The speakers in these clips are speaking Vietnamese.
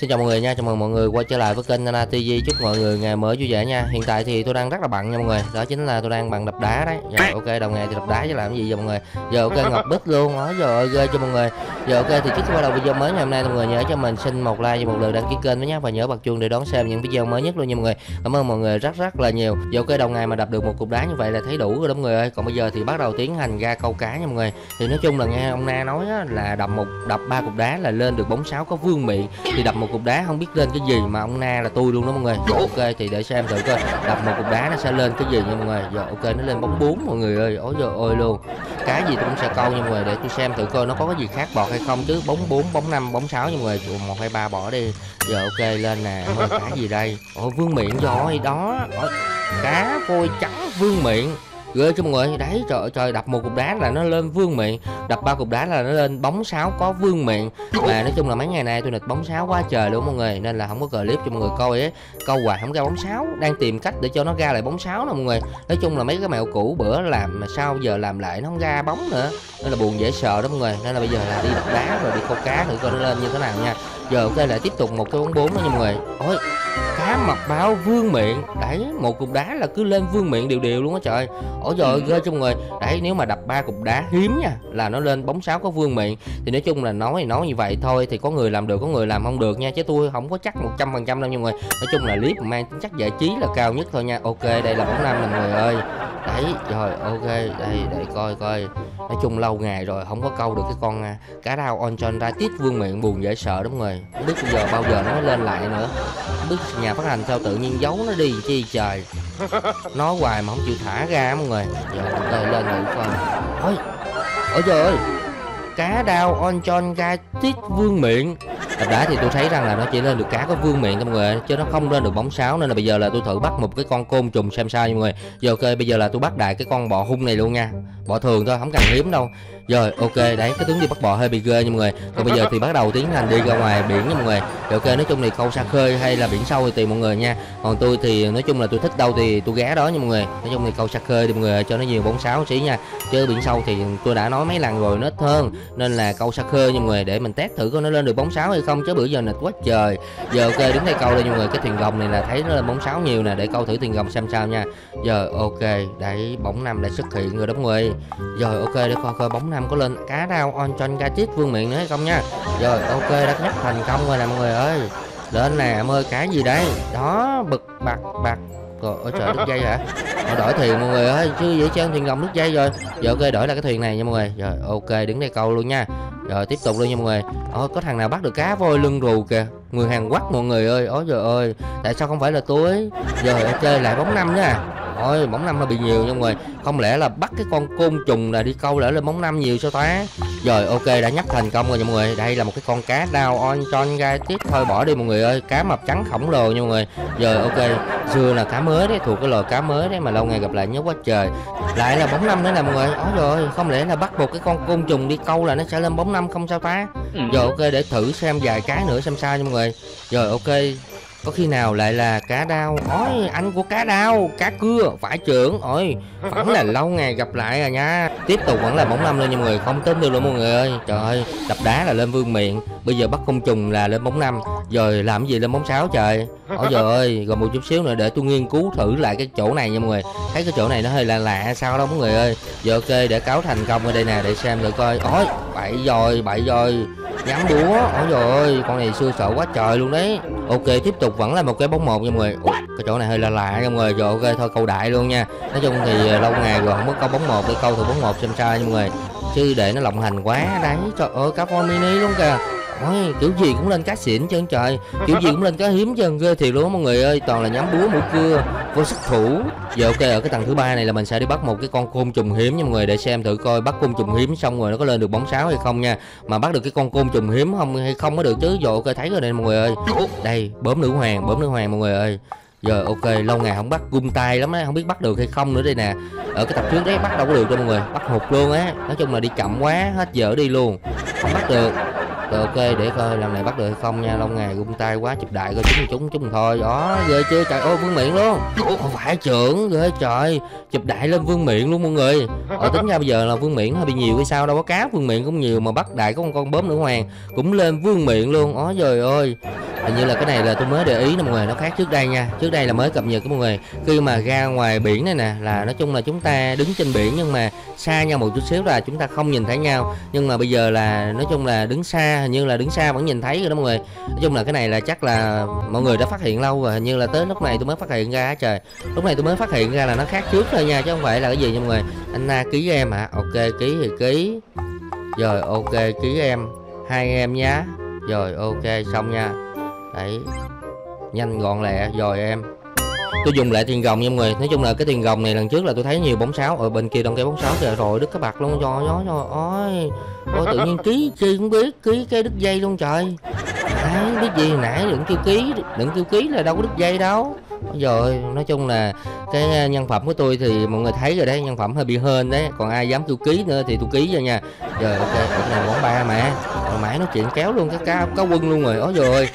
Xin chào mọi người nha, chào mừng mọi người quay trở lại với kênh Na Na TV. Chúc mọi người ngày mới vui vẻ nha. Hiện tại thì tôi đang rất là bận nha mọi người. Đó chính là tôi đang bằng đập đá đấy. Rồi ok, đầu ngày thì đập đá chứ làm cái gì giờ mọi người. Giờ ok ngọc bích luôn đó, giờ ơi ghê cho mọi người. Giờ ok thì trước khi bắt đầu video mới ngày hôm nay, mọi người nhớ cho mình xin một like và một lượt đăng ký kênh với nhé, và nhớ bật chuông để đón xem những video mới nhất luôn nha mọi người. Cảm ơn mọi người rất là nhiều. Giờ ok đầu ngày mà đập được một cục đá như vậy là thấy đủ rồi đó mọi người ơi. Còn bây giờ thì bắt đầu tiến hành ra câu cá nha mọi người. Thì nói chung là nghe ông Na nói á, là đập 3 cục đá là lên được bóng 6 có vương miện, thì đập một cục đá không biết lên cái gì mà ông Na là tôi luôn đó mọi người. Rồi, ok thì để xem thử coi đập một cục đá nó sẽ lên cái gì nha mọi người. Rồi ok nó lên bóng 4 mọi người ơi. Ôi giời ơi luôn. Cái gì tôi cũng sẽ câu nha mọi người, để tôi xem thử coi nó có cái gì khác bọt hay không chứ. Bóng 4, bóng 5, bóng 6 nha mọi người. 1 2 3 bỏ đi. Rồi ok lên nè. Ôi cái gì đây? Ôi vương miện rồi đó. Ôi, cá phôi trắng vương miện. Ghê cho mọi người đấy, trời trời, đập một cục đá là nó lên vương miện, đập 3 cục đá là nó lên bóng 6 có vương miện. Mà nói chung là mấy ngày nay tôi nịch bóng 6 quá trời luôn mọi người, nên là không có clip cho mọi người coi ấy, câu hoài không ra bóng 6, đang tìm cách để cho nó ra lại bóng 6 nè mọi người. Nói chung là mấy cái mẹo cũ bữa làm mà sao giờ làm lại nó không ra bóng nữa, nên là buồn dễ sợ đó mọi người. Nên là bây giờ là đi đập đá rồi đi câu cá thử coi nó lên như thế nào nha. Giờ ok lại tiếp tục một cái bóng 4 đó nha mọi người. Ôi cá mập báo vương miện đấy, một cục đá là cứ lên vương miện đều luôn á trời. Ôi giời ơi cho mọi người đấy, nếu mà đập 3 cục đá hiếm nha là nó lên bóng 6 có vương miện. Thì nói chung là nói như vậy thôi, thì có người làm được có người làm không được nha, chứ tôi không có chắc 100% đâu mọi người. Nói chung là clip mang tính chất giải trí là cao nhất thôi nha. Ok đây là bóng 5 mọi người ơi. Đấy rồi ok đây để coi. Nói chung lâu ngày rồi không có câu được cái con cá rau onchon ra tiết vương miện, buồn dễ sợ đúng người. Không biết bây giờ bao giờ nó mới lên lại nữa. Không biết nhà phát hành sao tự nhiên giấu nó đi chi trời. Nói hoài mà không chịu thả ra mọi người. Giờ ok lên thử coi. Ôi ôi trời ơi, cá rau onchon ra tiết vương miện. Đập đá thì tôi thấy rằng là nó chỉ lên được cá có vương miện thôi mọi người, chứ nó không lên được bóng 6, nên là bây giờ là tôi thử bắt một cái con côn trùng xem sao nha mọi người. Giờ ok bây giờ là tôi bắt đại cái con bọ hung này luôn nha, bọ thường thôi không cần hiếm đâu. Rồi ok đấy, cái tướng đi bắt bọ hơi bị ghê nha mọi người. Còn bây giờ thì bắt đầu tiến hành đi ra ngoài biển nha mọi người. Rồi ok nói chung thì câu xa khơi hay là biển sâu thì tùy mọi người nha. Còn tôi thì nói chung là tôi thích đâu thì tôi ghé đó nha mọi người. Nói chung thì câu xa khơi thì mọi người cho nó nhiều bóng 6 xí nha, chứ biển sâu thì tôi đã nói mấy lần rồi nó ít hơn, nên là câu xa khơi nha mọi người, để mình test thử coi nó lên được bóng 6 hay không, chứ bữa giờ nịch quá trời. Giờ ok đứng đây câu đây mọi người, cái thuyền rồng này là thấy nó lên bóng 6 nhiều nè, để câu thử thuyền rồng xem sao nha. Giờ ok đấy, bóng 5 đã xuất hiện rồi đó mọi người. Rồi ok để coi coi bóng 5 có lên cá rau onchon ca chít vương miện nữa hay không nha. Rồi ok đã nhắc thành công rồi nè mọi người ơi. Lên nè em ơi, cá gì đây đó, bực bạc. Ôi trời, đứt dây hả? Đổi thuyền mọi người ơi, chứ dễ trang thuyền rồng đứt dây rồi. Giờ ok đổi là cái thuyền này nha mọi người. Rồi ok đứng đây câu luôn nha. Rồi tiếp tục luôn nha mọi người. Ôi có thằng nào bắt được cá voi lưng rù kìa, người Hàn Quốc mọi người ơi. Ôi trời ơi, tại sao không phải là tôi? Rồi ok lại bóng 5 nữa à. Ôi bóng 5 nó bị nhiều nha mọi người. Không lẽ là bắt cái con côn trùng là đi câu lỡ lên bóng 5 nhiều sao ta? Rồi ok đã nhắc thành công rồi nha mọi người. Đây là một cái con cá đao onchon gai tiếp thôi, bỏ đi mọi người ơi, cá mập trắng khổng lồ nha mọi người. Rồi ok xưa là cá mới đấy, thuộc cái loài cá mới đấy mà lâu ngày gặp lại nhớ quá trời. Lại là bóng 5 nữa nè mọi người. Ôi rồi không lẽ là bắt một cái con côn trùng đi câu là nó sẽ lên bóng 5 không sao ta? Rồi ok để thử xem vài cái nữa xem sao nha mọi người. Rồi ok có khi nào lại là cá đao? Ôi anh của cá đao, cá cưa phải trưởng. Ôi vẫn là lâu ngày gặp lại rồi nha. Tiếp tục vẫn là bóng 5 lên nha mọi người, không tính được luôn mọi người ơi. Trời ơi đập đá là lên vương miện, bây giờ bắt côn trùng là lên bóng 5, rồi làm gì lên bóng 6 trời. Ôi trời ơi, rồi một chút xíu nữa để tôi nghiên cứu thử lại cái chỗ này nha mọi người. Thấy cái chỗ này nó hơi là lạ sao đó mọi người ơi. Giờ ok để cáo thành công ở đây nè, để xem thử coi. Ôi bậy rồi nhắm búa. Ôi trời ơi con này xưa sợ quá trời luôn đấy. Ok tiếp tục vẫn là một cái bóng 1 nha mọi người. Ủa, cái chỗ này hơi là lạ nha mọi người. Rồi ok thôi câu đại luôn nha. Nói chung thì lâu ngày rồi không có câu bóng 1, để câu thử bóng 1 xem sao nha mọi người, chứ để nó lộng hành quá đấy. Trời ơi cá voi mini luôn kìa. Ôi, kiểu gì cũng lên cá xịn trơn trời, kiểu gì cũng lên cá hiếm trơn, ghê thiệt luôn mọi người ơi. Toàn là nhắm búa mũi cưa vô sát thủ. Giờ ok ở cái tầng thứ 3 này là mình sẽ đi bắt một cái con côn trùng hiếm nha mọi người, để xem thử coi bắt côn trùng hiếm xong rồi nó có lên được bóng 6 hay không nha. Mà bắt được cái con côn trùng hiếm không hay không có được chứ. Rồi ok thấy rồi đây mọi người ơi, đây bướm nữ hoàng mọi người ơi. Rồi ok lâu ngày không bắt gung tay lắm á, không biết bắt được hay không nữa đây nè. Ở cái tập trước đấy bắt đâu có được đâu mọi người, bắt hụt luôn á. Nói chung là đi chậm quá hết dở đi luôn, không bắt được. Rồi ok, để coi lần này bắt được hay không nha. Lâu ngày rung tay quá, chụp đại coi chúng thôi. Đó, ghê chưa trời, ô Vương Miện luôn. Ủa không phải trưởng, ghê trời. Chụp đại lên Vương Miện luôn mọi người. Tính ra bây giờ là Vương Miện hơi bị nhiều hay sao, đâu có cá Vương Miện cũng nhiều mà bắt đại có con bướm nữ hoàng cũng lên Vương Miện luôn. Ó trời ơi. Hình như là cái này là tôi mới để ý nè mọi người, nó khác trước đây nha. Trước đây là mới cập nhật cái mọi người. Khi mà ra ngoài biển này nè là nói chung là chúng ta đứng trên biển nhưng mà xa nhau một chút xíu là chúng ta không nhìn thấy nhau. Nhưng mà bây giờ là nói chung là đứng xa, hình như là đứng xa vẫn nhìn thấy rồi đó mọi người. Nói chung là cái này là chắc là mọi người đã phát hiện lâu rồi, hình như là tới lúc này tôi mới phát hiện ra. Trời, lúc này tôi mới phát hiện ra là nó khác trước thôi nha, chứ không phải là cái gì nha mọi người. Anh Na ký em hả? Ok, ký thì ký. Rồi ok, ký em, hai em nhá. Rồi ok, xong nha. Đấy, nhanh gọn lẹ. Rồi em tôi dùng lại tiền rồng nha mọi người. Nói chung là cái tiền rồng này lần trước là tôi thấy nhiều bóng sáo ở bên kia, đông cây bóng sáo kìa. Rồi đứt cái bạc luôn, trời ơi. Ôi tự nhiên ký chi cũng biết, ký cái đứt dây luôn trời. Đấy, biết gì nãy đừng kêu ký là đâu có đứt dây đâu. Rồi nói chung là cái nhân phẩm của tôi thì mọi người thấy rồi đấy, nhân phẩm hơi bị hên đấy. Còn ai dám kêu ký nữa thì tôi ký rồi nha. Rồi ok, cũng là món ba mà. Còn mãi nói chuyện kéo luôn cái quân luôn rồi. Ôi trời ơi.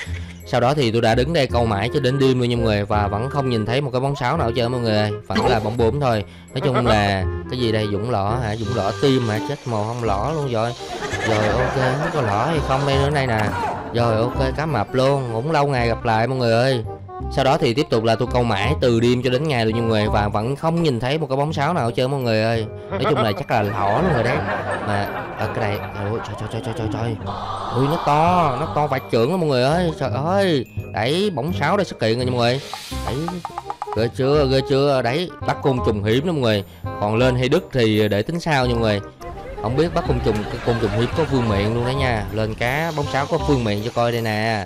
Sau đó thì tôi đã đứng đây câu mãi cho đến đêm luôn nha mọi người, và vẫn không nhìn thấy một cái bóng sáo nào hết trơn mọi người ơi. Vẫn là bóng bướm thôi. Nói chung là cái gì đây, Dũng lỏ hả? Dũng lỏ tim hả? Chết màu không lỏ luôn rồi. Rồi ok, không có lỏ hay không đây nữa đây nè. Rồi ok, cá mập luôn. Cũng lâu ngày gặp lại mọi người ơi. Sau đó thì tiếp tục là tôi câu mãi từ đêm cho đến ngày luôn mọi người, và vẫn không nhìn thấy một cái bóng sáo nào hết trơn mọi người ơi. Nói chung là chắc là lỏ luôn rồi đấy. Mà ở cái này trời. Ui nó to vài trưởng đó mọi người ơi. Trời ơi. Đấy, bóng sáo đây xuất hiện rồi nha mọi người. Đấy. Ghê chưa. Đấy, bắt côn trùng hiếm đó mọi người. Còn lên hay đứt thì để tính sao nha mọi người. Không biết bắt côn trùng hiếm có Vương Miện luôn đấy nha. Lên cá bóng sáo có Vương Miện cho coi đây nè.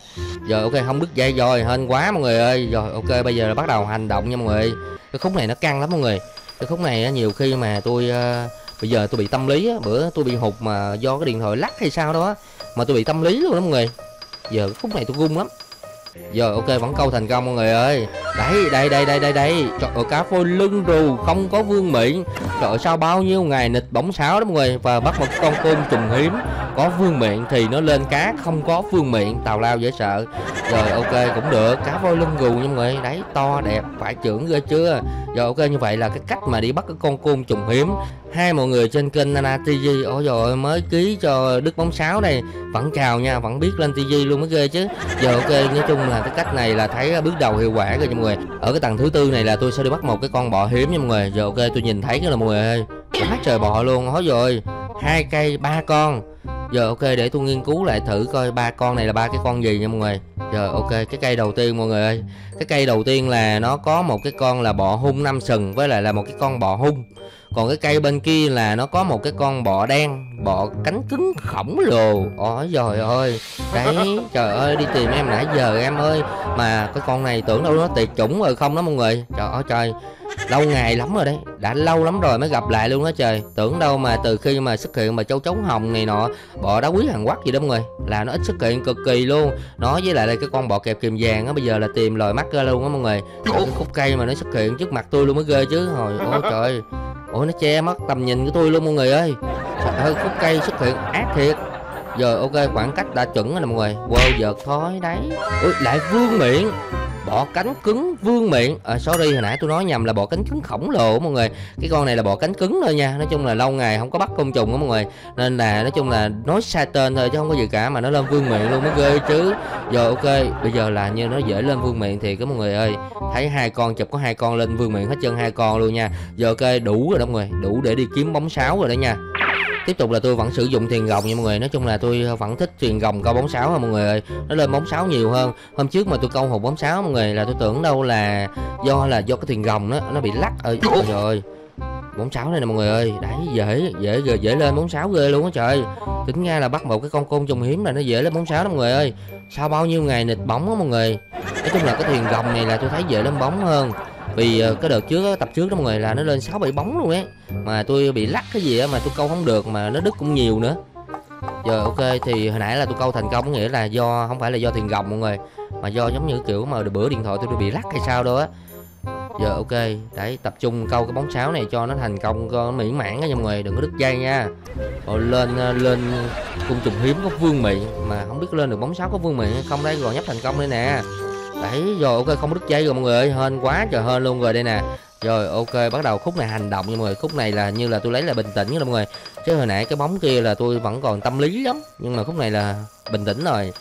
Rồi ok, không đứt dây rồi, hên quá mọi người ơi. Rồi ok, bây giờ là bắt đầu hành động nha mọi người. Cái khúc này nó căng lắm mọi người. Cái khúc này nhiều khi mà tôi bây giờ tôi bị tâm lý á, bữa tôi bị hụt mà do cái điện thoại lắc hay sao đó mà tôi bị tâm lý luôn đó mọi người. Giờ khúc này tôi run lắm. Giờ ok, vẫn câu thành công mọi người ơi. Đấy, đây. Trời ơi, cá phôi lưng rù không có Vương Miện. Trời ơi, sau bao nhiêu ngày nịch bóng sáo đó mọi người, và bắt một con côn trùng hiếm có Vương Miện thì nó lên cá không có Vương Miện, tào lao dễ sợ. Rồi ok, cũng được, cá voi lưng gù nha mọi người. Đấy, to đẹp phải trưởng, ghê chưa. Rồi ok, như vậy là cái cách mà đi bắt cái con côn trùng hiếm hai mọi người trên kênh Na Na TV. Ôi rồi mới ký cho đứt bóng sáo đây, vẫn chào nha, vẫn biết lên TV luôn mới ghê chứ. Giờ ok, nói chung là cái cách này là thấy bước đầu hiệu quả rồi mọi người. Ở cái tầng thứ tư này là tôi sẽ đi bắt một cái con bọ hiếm nha mọi người. Giờ ok, tôi nhìn thấy cái là mọi người ơi, quá trời bọ luôn. Ôi rồi 2 cây 3 con. Giờ ok, để tôi nghiên cứu lại thử coi 3 con này là 3 cái con gì nha mọi người. Giờ ok, cái cây đầu tiên mọi người ơi, cái cây đầu tiên là nó có một cái con là bọ hung 5 sừng với lại là một cái con bọ hung. Còn cái cây bên kia là nó có một cái con bọ đen, bọ cánh cứng khổng lồ. Ôi trời ơi. Đấy, trời ơi, đi tìm em nãy giờ em ơi. Mà cái con này tưởng đâu nó tuyệt chủng rồi không đó mọi người. Trời ơi trời, lâu ngày lắm rồi đấy, đã lâu lắm rồi mới gặp lại luôn đó trời. Tưởng đâu mà từ khi mà xuất hiện mà châu chấu hồng này nọ, bọ đá quý Hàn Quốc gì đó mọi người, là nó ít xuất hiện cực kỳ luôn. Nó với lại là cái con bọ kẹp kìm vàng á, bây giờ là tìm lòi mắt ra luôn á mọi người. Cái khúc cây mà nó xuất hiện trước mặt tôi luôn mới ghê chứ. Hồi ôi trời. Ủa, nó che mất tầm nhìn của tôi luôn mọi người ơi. Trời ơi, khúc cây xuất hiện ác thiệt. Giờ ok, khoảng cách đã chuẩn rồi nè mọi người. Wow, giật thói đấy. Ui, lại Vương Miện, bọ cánh cứng Vương Miện. Sorry, hồi nãy tôi nói nhầm là bọ cánh cứng khổng lồ mọi người. Cái con này là bọ cánh cứng thôi nha. Nói chung là lâu ngày không có bắt côn trùng đó mọi người, nên là nói chung là nói sai tên thôi chứ không có gì cả. Mà nó lên Vương Miện luôn mới ghê chứ. Rồi ok, bây giờ là như nó dễ lên Vương Miện thì các mọi người ơi. Thấy 2 con, chụp có 2 con lên Vương Miện hết trơn, 2 con luôn nha. Giờ ok, đủ rồi đó mọi người, đủ để đi kiếm bóng sáo rồi đó nha. Tiếp tục là tôi vẫn sử dụng thuyền rồng nha mọi người. Nói chung là tôi vẫn thích thuyền rồng câu bóng sáo ha mọi người ơi. Nó lên bóng sáo nhiều hơn. Hôm trước mà tôi câu hột bóng sáo mọi người là tôi tưởng đâu là do cái thuyền rồng nó bị lắc ơi. Trời ơi, bóng sáo này nè mọi người ơi. Đấy, dễ lên bóng sáo ghê luôn á trời. Tính ra là bắt một cái con côn trùng hiếm là nó dễ lên bóng sáo đó mọi người ơi. Sau bao nhiêu ngày nịch bóng á mọi người. Nói chung là cái thuyền rồng này là tôi thấy dễ lên bóng hơn. Vì cái đợt trước, tập trước đó mọi người, là nó lên 6-7 bóng luôn ấy. Mà tôi bị lắc cái gì á mà tôi câu không được, mà nó đứt cũng nhiều nữa. Rồi ok, thì hồi nãy là tôi câu thành công, nghĩa là không phải là do thuyền rồng mọi người, mà do giống như kiểu mà bữa điện thoại tôi bị lắc hay sao đâu á. Giờ ok, đấy tập trung câu cái bóng sáo này cho nó thành công, cho nó mỹ mãn nha mọi người, đừng có đứt dây nha. Rồi lên cung trùng hiếm có vương mị, mà không biết lên được bóng sáo có vương mị hay không. Đây rồi nhấp thành công đây nè. Đấy rồi ok, không có đứt dây rồi mọi người, hên quá trời hên luôn rồi đây nè. Rồi ok, bắt đầu khúc này hành động nha mọi người. Khúc này là như là tôi lấy là bình tĩnh nha mọi người. Chứ hồi nãy cái bóng kia là tôi vẫn còn tâm lý lắm, nhưng mà khúc này là bình tĩnh rồi.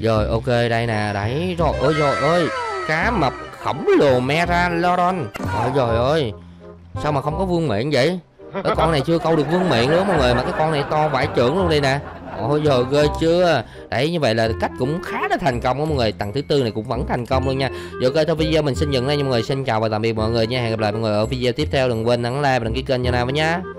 Rồi ok đây nè, đấy rồi ơi, cá mập khổng lồ Megalodon. Trời ơi, sao mà không có vương miện vậy? Cái con này chưa câu được vương miện nữa mọi người, mà cái con này to vải trưởng luôn đây nè. Ôi giời, ghê chưa. Đấy, như vậy là cách cũng khá là thành công đó mọi người. Tầng thứ tư này cũng vẫn thành công luôn nha. Rồi ok, thôi video mình xin dừng đây nha mọi người. Xin chào và tạm biệt mọi người nha. Hẹn gặp lại mọi người ở video tiếp theo. Đừng quên nhấn like và đăng ký kênh cho Na với nhá.